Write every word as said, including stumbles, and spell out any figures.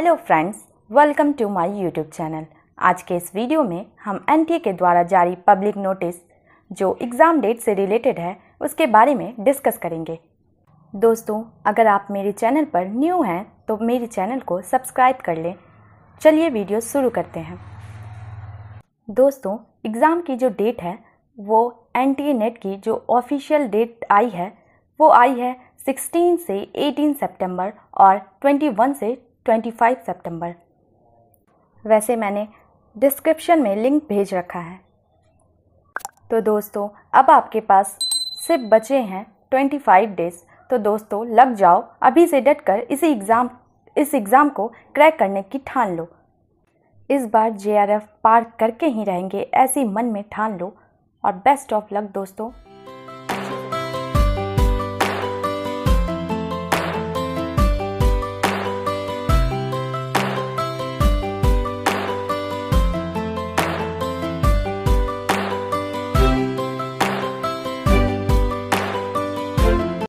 Hello friends, welcome to my YouTube channel. आज के इस वीडियो में हम एनटीए के द्वारा जारी पब्लिक नोटिस जो एग्ज़ाम डेट से रिलेटेड है उसके बारे में डिस्कस करेंगे। दोस्तों, अगर आप मेरे चैनल पर न्यू हैं तो मेरे चैनल को सब्सक्राइब कर लें। चलिए वीडियो शुरू करते हैं। दोस्तों, एग्ज़ाम की जो डेट है वो एनटीए नेट की जो ऑफिशियल डेट आई है वो आई है सिक्सटीन से एटीन सितंबर और इक्कीस से पच्चीस सितंबर। वैसे मैंने डिस्क्रिप्शन में लिंक भेज रखा है। तो दोस्तों, अब आपके पास सिर्फ बचे हैं पच्चीस डेज। तो दोस्तों, लग जाओ, अभी से डटकर इसी एग्ज़ाम इस एग्ज़ाम को क्रैक करने की ठान लो। इस बार जे आर एफ पार करके ही रहेंगे, ऐसी मन में ठान लो। और बेस्ट ऑफ लक दोस्तों।